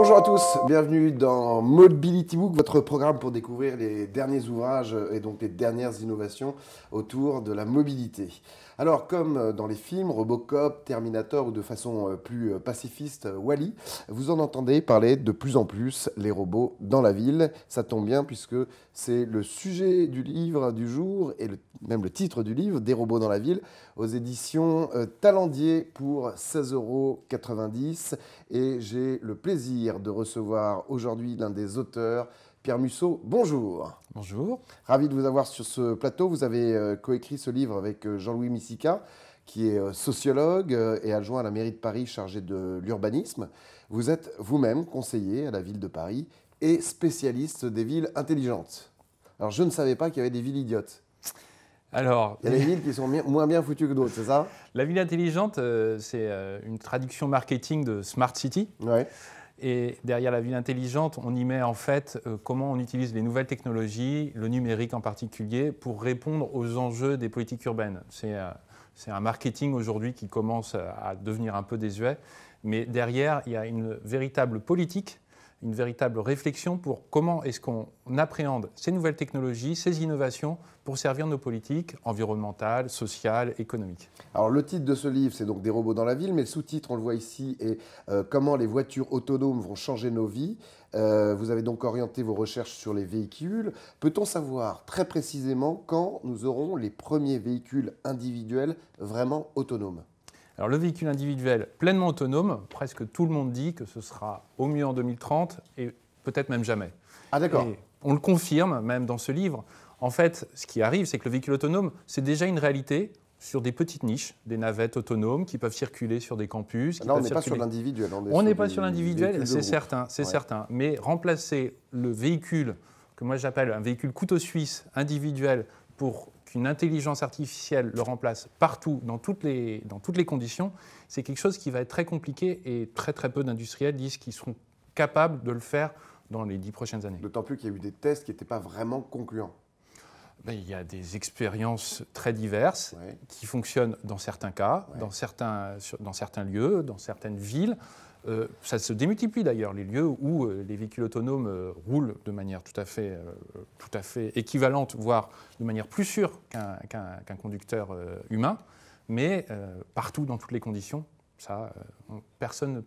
Bonjour à tous, bienvenue dans Mobility Book, votre programme pour découvrir les derniers ouvrages et donc les dernières innovations autour de la mobilité. Alors, comme dans les films Robocop, Terminator ou de façon plus pacifiste Wall-E, vous en entendez parler de plus en plus, les robots dans la ville. Ça tombe bien puisque c'est le sujet du livre du jour et même le titre du livre, Des robots dans la ville, aux éditions Talendier pour 16,90 €. Et j'ai le plaisir de recevoir aujourd'hui l'un des auteurs, Pierre Musseau, bonjour. Bonjour. Ravi de vous avoir sur ce plateau. Vous avez coécrit ce livre avec Jean-Louis Missica, qui est sociologue et adjoint à la mairie de Paris chargé de l'urbanisme. Vous êtes vous-même conseiller à la ville de Paris et spécialiste des villes intelligentes. Alors, je ne savais pas qu'il y avait des villes idiotes. Alors, il y a des villes qui sont moins bien foutues que d'autres, c'est ça? La ville intelligente, c'est une traduction marketing de Smart City. Ouais. Et derrière la ville intelligente, on y met en fait comment on utilise les nouvelles technologies, le numérique en particulier, pour répondre aux enjeux des politiques urbaines. C'est un marketing aujourd'hui qui commence à devenir un peu désuet, mais derrière, il y a une véritable politique, une véritable réflexion pour comment est-ce qu'on appréhende ces nouvelles technologies, ces innovations pour servir nos politiques environnementales, sociales, économiques. Alors le titre de ce livre, c'est donc Des robots dans la ville, mais le sous-titre, on le voit ici, est Comment les voitures autonomes vont changer nos vies. Vous avez donc orienté vos recherches sur les véhicules. Peut-on savoir très précisément quand nous aurons les premiers véhicules individuels vraiment autonomes ? Alors, le véhicule individuel pleinement autonome, presque tout le monde dit que ce sera au mieux en 2030 et peut-être même jamais. Ah d'accord. On le confirme même dans ce livre. En fait, ce qui arrive, c'est que le véhicule autonome, c'est déjà une réalité sur des petites niches, des navettes autonomes qui peuvent circuler sur des campus. Là, on n'est pas sur l'individuel. On n'est pas sur l'individuel, c'est certain, c'est certain. Mais remplacer le véhicule, que moi j'appelle un véhicule couteau suisse individuel, pour qu'une intelligence artificielle le remplace partout, dans toutes les conditions, c'est quelque chose qui va être très compliqué et très peu d'industriels disent qu'ils seront capables de le faire dans les 10 prochaines années. D'autant plus qu'il y a eu des tests qui n'étaient pas vraiment concluants. Ben, il y a des expériences très diverses, ouais, qui fonctionnent dans certains cas, ouais, dans certains lieux, dans certaines villes. Ça se démultiplie d'ailleurs, les lieux où les véhicules autonomes roulent de manière tout à fait équivalente, voire de manière plus sûre qu'un conducteur humain, mais partout dans toutes les conditions. Ça, personne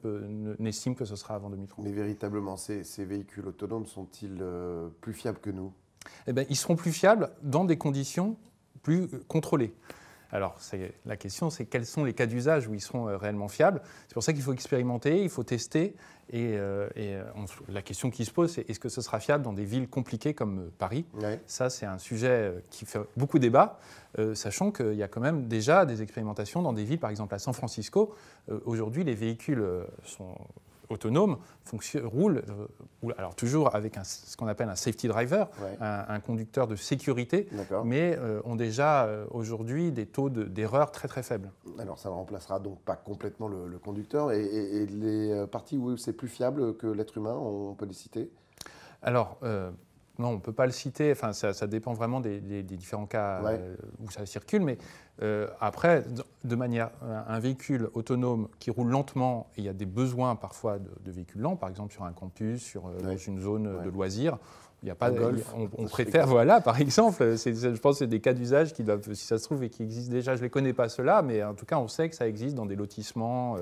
n'estime que ce sera avant 2030. Mais véritablement, ces véhicules autonomes sont-ils plus fiables que nous? Eh bien, ils seront plus fiables dans des conditions plus contrôlées. Alors, la question, c'est quels sont les cas d'usage où ils seront réellement fiables. C'est pour ça qu'il faut expérimenter, il faut tester. La question qui se pose, c'est est-ce que ce sera fiable dans des villes compliquées comme Paris? Ouais. Ça, c'est un sujet qui fait beaucoup débat, sachant qu'il y a quand même déjà des expérimentations dans des villes, par exemple à San Francisco. Aujourd'hui, les véhicules sont autonomes, roulent, alors toujours avec ce qu'on appelle un safety driver, ouais, un conducteur de sécurité, mais ont déjà aujourd'hui des taux d'erreur très faibles. Alors ça ne remplacera donc pas complètement le conducteur, et les parties où c'est plus fiable que l'être humain, on peut les citer? Alors non, on ne peut pas le citer, enfin, ça dépend vraiment des différents cas, ouais, où ça circule, mais après, de manière, un véhicule autonome qui roule lentement, et il y a des besoins parfois de véhicules lents, par exemple sur un campus, ouais, dans une zone, ouais, de loisirs, il n'y a pas de golf, on préfère, voilà, par exemple, je pense que c'est des cas d'usage qui doivent, si ça se trouve, et qui existent déjà, je ne les connais pas ceux-là, mais en tout cas, on sait que ça existe dans des lotissements,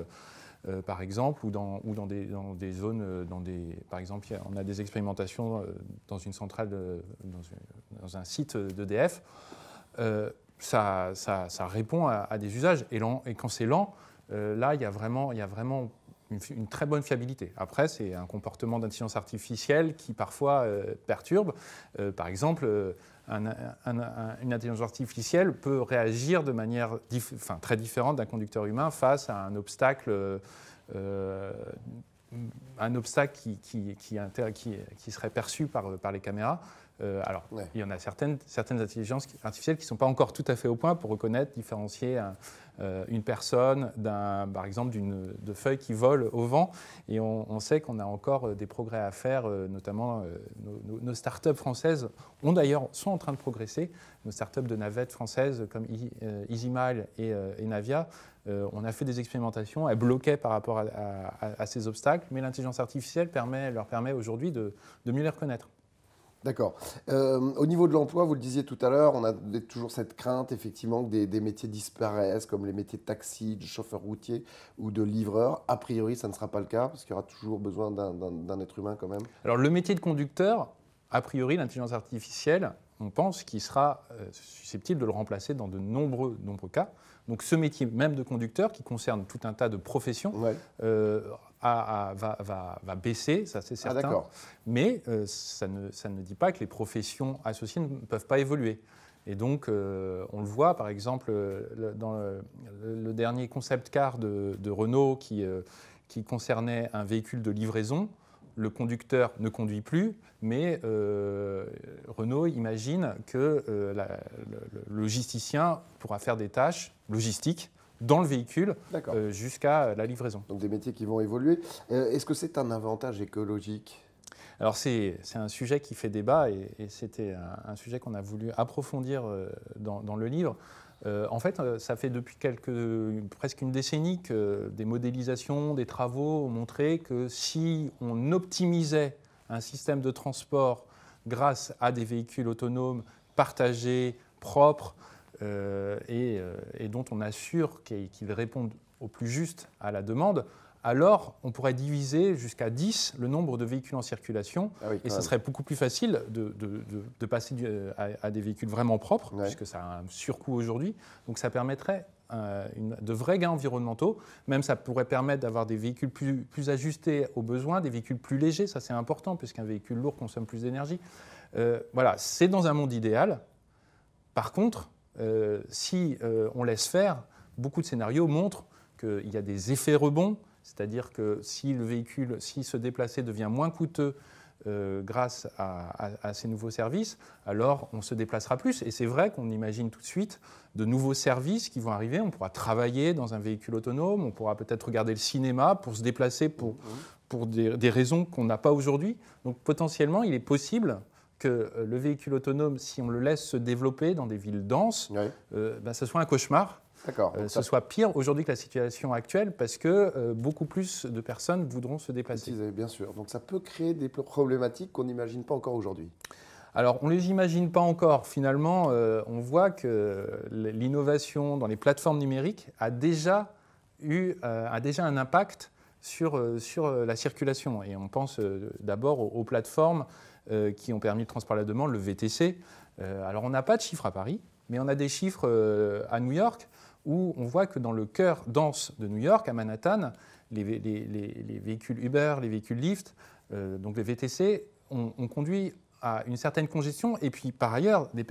par exemple, ou dans des zones, par exemple, on a des expérimentations dans une centrale, dans un site d'EDF, ça répond à des usages. Et quand c'est lent, là, il y a vraiment une très bonne fiabilité. Après, c'est un comportement d'intelligence artificielle qui parfois perturbe. Par exemple, une intelligence artificielle peut réagir de manière très différente d'un conducteur humain face à un obstacle qui serait perçu par les caméras. Alors, ouais. Il y en a certaines intelligences artificielles qui ne sont pas encore tout à fait au point pour reconnaître, différencier une personne, par exemple, de feuilles qui volent au vent. Et on sait qu'on a encore des progrès à faire, notamment nos startups françaises sont en train de progresser. Nos startups de navettes françaises comme EasyMile et Navia, on a fait des expérimentations, elles bloquaient par rapport à ces obstacles, mais l'intelligence artificielle leur permet aujourd'hui de mieux les reconnaître. D'accord. Au niveau de l'emploi, vous le disiez tout à l'heure, on a toujours cette crainte effectivement que des métiers disparaissent, comme les métiers de taxi, de chauffeur routier ou de livreur. A priori, ça ne sera pas le cas, parce qu'il y aura toujours besoin d'un être humain quand même. Alors le métier de conducteur, a priori, l'intelligence artificielle, on pense qu'il sera susceptible de le remplacer dans de nombreux cas. Donc ce métier même de conducteur, qui concerne tout un tas de professions, ouais. Va baisser, ça c'est certain. Ah, d'accord. Mais ça ne dit pas que les professions associées ne peuvent pas évoluer. Et donc, on le voit, par exemple, dans le dernier concept car de Renault qui concernait un véhicule de livraison. Le conducteur ne conduit plus, mais Renault imagine que le logisticien pourra faire des tâches logistiques dans le véhicule jusqu'à la livraison. Donc des métiers qui vont évoluer. Est-ce que c'est un avantage écologique ? Alors c'est un sujet qui fait débat et c'était un sujet qu'on a voulu approfondir dans le livre. En fait, ça fait depuis presque une décennie que des modélisations, des travaux ont montré que si on optimisait un système de transport grâce à des véhicules autonomes, partagés, propres et dont on assure qu'ils répondent au plus juste à la demande, alors on pourrait diviser jusqu'à 10 le nombre de véhicules en circulation. Ah oui, et ce serait beaucoup plus facile de passer à des véhicules vraiment propres, ouais. Puisque ça a un surcoût aujourd'hui. Donc ça permettrait de vrais gains environnementaux. Même ça pourrait permettre d'avoir des véhicules plus ajustés aux besoins, des véhicules plus légers, ça c'est important, puisqu'un véhicule lourd consomme plus d'énergie. Voilà, c'est dans un monde idéal. Par contre, si on laisse faire, beaucoup de scénarios montrent qu'il y a des effets rebonds. C'est-à-dire que si le véhicule, s'il se déplaçait, devient moins coûteux grâce à ces nouveaux services, alors on se déplacera plus. Et c'est vrai qu'on imagine tout de suite de nouveaux services qui vont arriver. On pourra travailler dans un véhicule autonome, on pourra peut-être regarder le cinéma pour se déplacer pour des raisons qu'on n'a pas aujourd'hui. Donc potentiellement, il est possible que le véhicule autonome, si on le laisse se développer dans des villes denses, oui. Ce soit un cauchemar. Ce soit pire aujourd'hui que la situation actuelle parce que beaucoup plus de personnes voudront se déplacer. Bien sûr. Donc ça peut créer des problématiques qu'on n'imagine pas encore aujourd'hui. Alors on ne les imagine pas encore. Finalement, on voit que l'innovation dans les plateformes numériques a déjà un impact sur la circulation. Et on pense d'abord aux plateformes qui ont permis le transport à la demande, le VTC. Alors on n'a pas de chiffres à Paris, mais on a des chiffres à New York, où on voit que dans le cœur dense de New York, à Manhattan, les véhicules Uber, les véhicules Lyft, donc les VTC, ont conduit à une certaine congestion. Et puis par ailleurs, les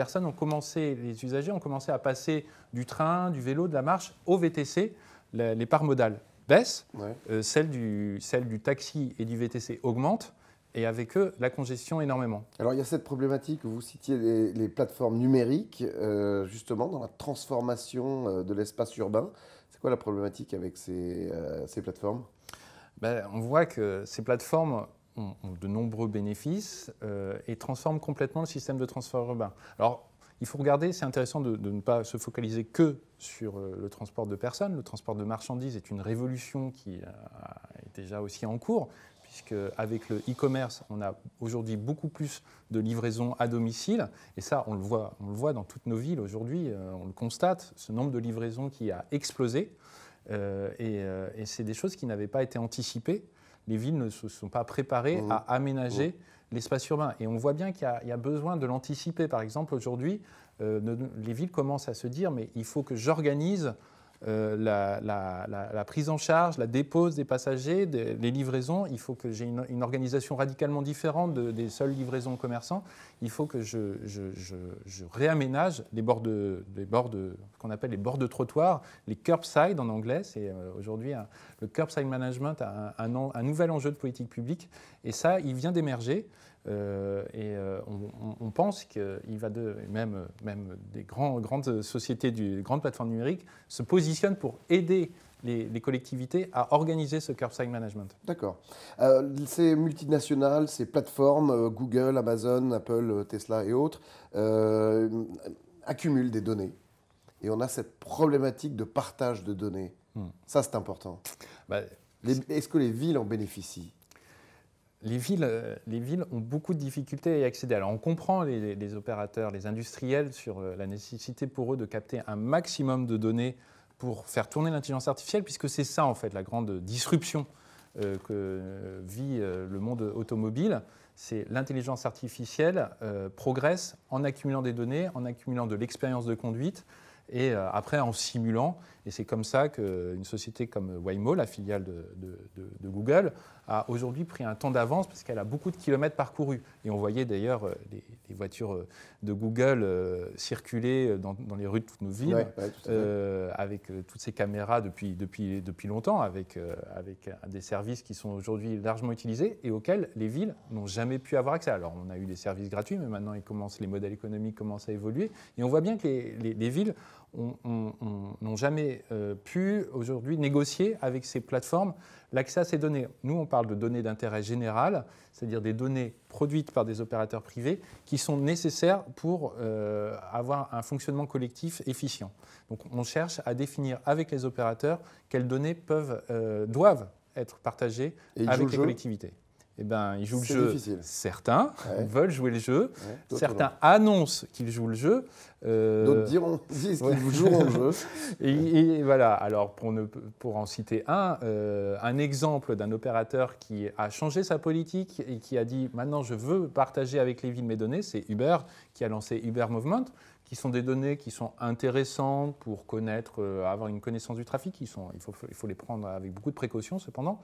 usagers ont commencé à passer du train, du vélo, de la marche au VTC. Les parts modales baissent, ouais. Celles du taxi et du VTC augmentent. Et avec eux, la congestion énormément. Alors, il y a cette problématique, vous citiez les plateformes numériques, justement, dans la transformation de l'espace urbain. C'est quoi la problématique avec ces plateformes ? On voit que ces plateformes ont de nombreux bénéfices et transforment complètement le système de transport urbain. Alors, il faut regarder, c'est intéressant de ne pas se focaliser que sur le transport de personnes. Le transport de marchandises est une révolution qui est déjà aussi en cours, puisque avec le e-commerce, on a aujourd'hui beaucoup plus de livraisons à domicile. Et ça, on le voit dans toutes nos villes aujourd'hui, on le constate, ce nombre de livraisons qui a explosé. Et c'est des choses qui n'avaient pas été anticipées. Les villes ne se sont pas préparées à aménager l'espace urbain. Et on voit bien qu'il y a besoin de l'anticiper. Par exemple, aujourd'hui, les villes commencent à se dire « mais il faut que j'organise » la prise en charge, la dépose des passagers, les livraisons. Il faut que j'ai une organisation radicalement différente des seules livraisons commerçants. Il faut que je réaménage qu'on appelle les bords de trottoir, les curbside en anglais. C'est aujourd'hui le curbside management a un nouvel enjeu de politique publique. Et ça, il vient d'émerger. Et on pense qu'il va de même des grandes sociétés grandes plateformes numériques se positionnent pour aider les collectivités à organiser ce curbside management. D'accord. Ces multinationales, ces plateformes, Google, Amazon, Apple, Tesla et autres, accumulent des données. Et on a cette problématique de partage de données. Ça, c'est important. Est-ce que les villes en bénéficient ? Les villes ont beaucoup de difficultés à y accéder. Alors, on comprend les opérateurs, les industriels sur la nécessité pour eux de capter un maximum de données pour faire tourner l'intelligence artificielle, puisque c'est ça, en fait, la grande disruption que vit le monde automobile. C'est l'intelligence artificielle progresse en accumulant des données, en accumulant de l'expérience de conduite et après en simulant. Et c'est comme ça qu'une société comme Waymo, la filiale de Google, a aujourd'hui pris un temps d'avance parce qu'elle a beaucoup de kilomètres parcourus. Et on voyait d'ailleurs des voitures de Google circuler dans les rues de toutes nos villes, avec toutes ces caméras depuis longtemps, avec des services qui sont aujourd'hui largement utilisés et auxquels les villes n'ont jamais pu avoir accès. Alors on a eu des services gratuits, mais maintenant les modèles économiques commencent à évoluer. Et on voit bien que les villes n'ont jamais pu aujourd'hui négocier avec ces plateformes l'accès à ces données. Nous, on parle de données d'intérêt général, c'est-à-dire des données produites par des opérateurs privés qui sont nécessaires pour avoir un fonctionnement collectif efficient. Donc, on cherche à définir avec les opérateurs quelles données doivent être partagées avec les collectivités. Eh bien, ils jouent le jeu. Certains veulent jouer le jeu. Certains annoncent qu'ils jouent le jeu. D'autres disent qu'ils joueront le jeu. Et voilà. Alors, pour en citer un exemple d'un opérateur qui a changé sa politique et qui a dit « Maintenant, je veux partager avec les villes mes données », c'est Uber qui a lancé Uber Movement, qui sont des données qui sont intéressantes pour avoir une connaissance du trafic. Il faut les prendre avec beaucoup de précautions, cependant,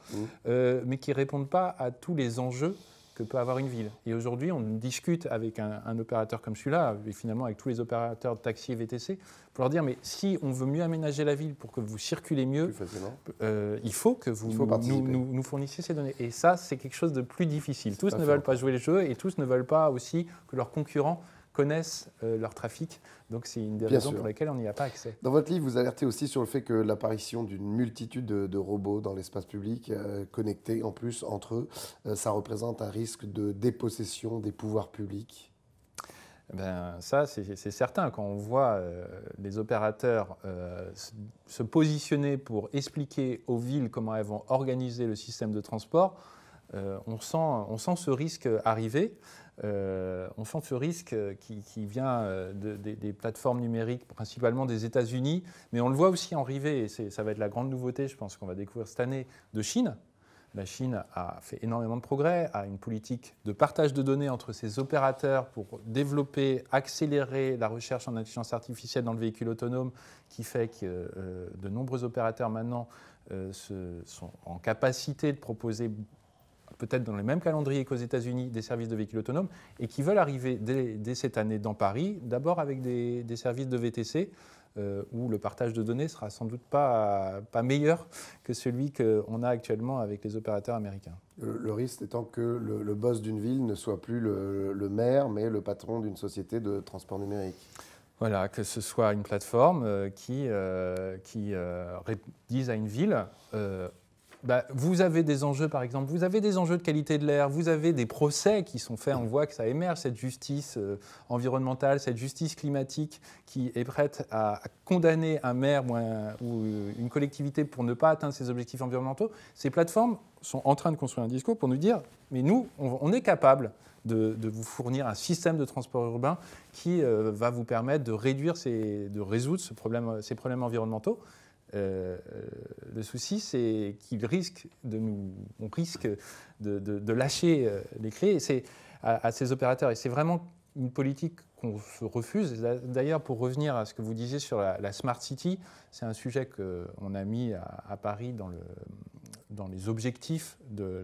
mais qui ne répondent pas à tous les enjeux que peut avoir une ville. Et aujourd'hui, on discute avec un opérateur comme celui-là, et finalement avec tous les opérateurs de taxi et VTC, pour leur dire, mais si on veut mieux aménager la ville pour que vous circulez mieux, il faut que vous nous fournissiez ces données. Et ça, c'est quelque chose de plus difficile. Tous ne veulent pas jouer le jeu et tous ne veulent pas aussi que leurs concurrents connaissent leur trafic, donc c'est une des raisons pour lesquelles on n'y a pas accès. Dans votre livre, vous alertez aussi sur le fait que l'apparition d'une multitude de robots dans l'espace public, connectés en plus entre eux, ça représente un risque de dépossession des pouvoirs publics. Ben, ça, c'est certain. Quand on voit les opérateurs se positionner pour expliquer aux villes comment elles vont organiser le système de transport, on sent ce risque arriver. On sent ce risque qui vient des plateformes numériques, principalement des États-Unis, mais on le voit aussi arriver, et ça va être la grande nouveauté, je pense qu'on va découvrir cette année, de Chine. La Chine a fait énormément de progrès, a une politique de partage de données entre ses opérateurs pour développer, accélérer la recherche en intelligence artificielle dans le véhicule autonome, qui fait que de nombreux opérateurs maintenant sont en capacité de proposer peut-être dans les mêmes calendriers qu'aux États-Unis, des services de véhicules autonomes, et qui veulent arriver dès cette année dans Paris, d'abord avec des services de VTC, où le partage de données sera sans doute pas meilleur que celui qu'on a actuellement avec les opérateurs américains. Le risque étant que le boss d'une ville ne soit plus le maire, mais le patron d'une société de transport numérique. Voilà, que ce soit une plateforme qui dise à une ville vous avez des enjeux, par exemple, vous avez des enjeux de qualité de l'air, vous avez des procès qui sont faits, on voit que ça émerge, cette justice environnementale, cette justice climatique qui est prête à condamner un maire ou une collectivité pour ne pas atteindre ses objectifs environnementaux. Ces plateformes sont en train de construire un discours pour nous dire « mais nous, on est capable de vous fournir un système de transport urbain qui va vous permettre de résoudre ces problèmes environnementaux ». Le souci, c'est qu'on risque de lâcher les clés à ces opérateurs. Et c'est vraiment une politique qu'on se refuse. D'ailleurs, pour revenir à ce que vous disiez sur la Smart City, c'est un sujet qu'on a mis à Paris dans les objectifs de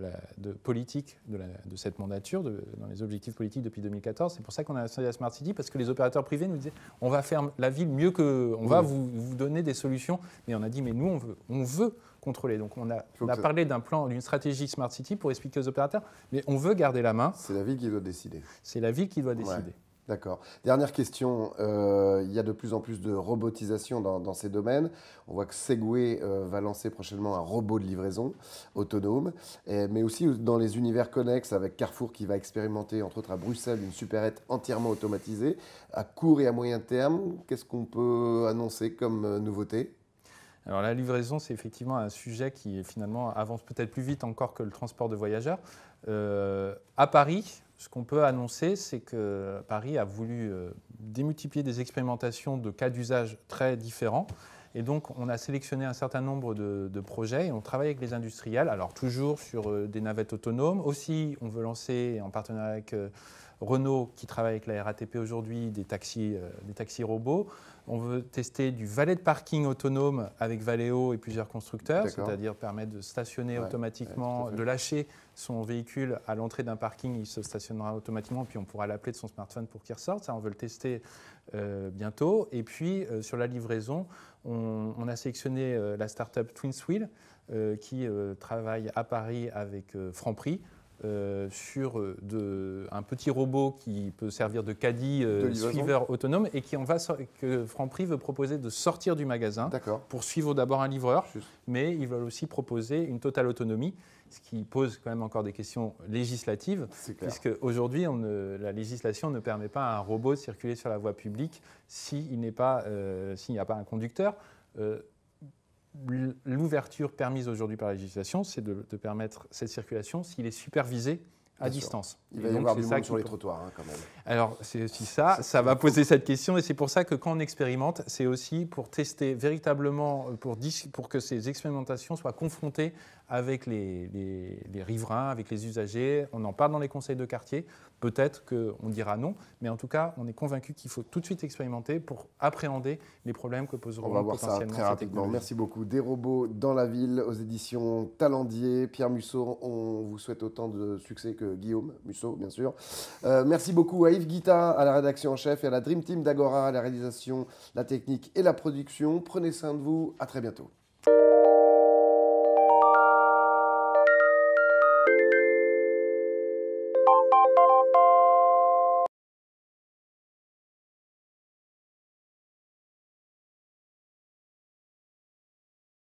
cette mandature, dans les objectifs politiques depuis 2014. C'est pour ça qu'on a installé la Smart City, parce que les opérateurs privés nous disaient on va faire la ville mieux que, on va vous donner des solutions. Mais on a dit mais nous on veut contrôler. Donc on a parlé d'un plan, d'une stratégie Smart City pour expliquer aux opérateurs, mais on veut garder la main. C'est la ville qui doit décider. C'est la ville qui doit décider. Ouais. D'accord. Dernière question, il y a de plus en plus de robotisation dans ces domaines. On voit que Segway va lancer prochainement un robot de livraison autonome, mais aussi dans les univers connexes avec Carrefour qui va expérimenter, entre autres à Bruxelles, une supérette entièrement automatisée. À court et à moyen terme, qu'est-ce qu'on peut annoncer comme nouveauté ? Alors la livraison, c'est effectivement un sujet qui finalement avance peut-être plus vite encore que le transport de voyageurs. À Paris, ce qu'on peut annoncer, c'est que Paris a voulu démultiplier des expérimentations de cas d'usage très différents. Et donc, on a sélectionné un certain nombre de projets et on travaille avec les industriels. Alors, toujours sur des navettes autonomes. Aussi, on veut lancer, en partenariat avec Renault, qui travaille avec la RATP aujourd'hui, des taxis robots. On veut tester du valet de parking autonome avec Valeo et plusieurs constructeurs, c'est-à-dire permettre de stationner automatiquement, de lâcher son véhicule à l'entrée d'un parking, il se stationnera automatiquement, puis on pourra l'appeler de son smartphone pour qu'il ressorte. Ça, on veut le tester bientôt. Et puis, sur la livraison, on a sélectionné la start-up Twins Wheel qui travaille à Paris avec Franprix. Sur un petit robot qui peut servir de caddie suiveur autonome et que Franprix veut proposer de sortir du magasin pour suivre d'abord un livreur, mais ils veulent aussi proposer une totale autonomie, ce qui pose quand même encore des questions législatives, puisque aujourd'hui la législation ne permet pas à un robot de circuler sur la voie publique s'il n'y a pas un conducteur. L'ouverture permise aujourd'hui par la législation, c'est de permettre cette circulation s'il est supervisé à distance. Il va y avoir du monde sur les trottoirs quand même. Alors c'est aussi ça va poser cette question et c'est pour ça que quand on expérimente, c'est aussi pour tester véritablement, pour que ces expérimentations soient confrontées avec les riverains, avec les usagers. On en parle dans les conseils de quartier, peut-être qu'on dira non, mais en tout cas, on est convaincu qu'il faut tout de suite expérimenter pour appréhender les problèmes que poseront potentiellement ces technologies. On va voir ça très rapidement. Merci beaucoup. Des robots dans la ville aux éditions Talendier. Pierre Musseau, on vous souhaite autant de succès que Guillaume Musso, bien sûr. Merci beaucoup à Yves Guita, à la rédaction en chef, et à la Dream Team d'Agora, à la réalisation, la technique et la production. Prenez soin de vous, à très bientôt.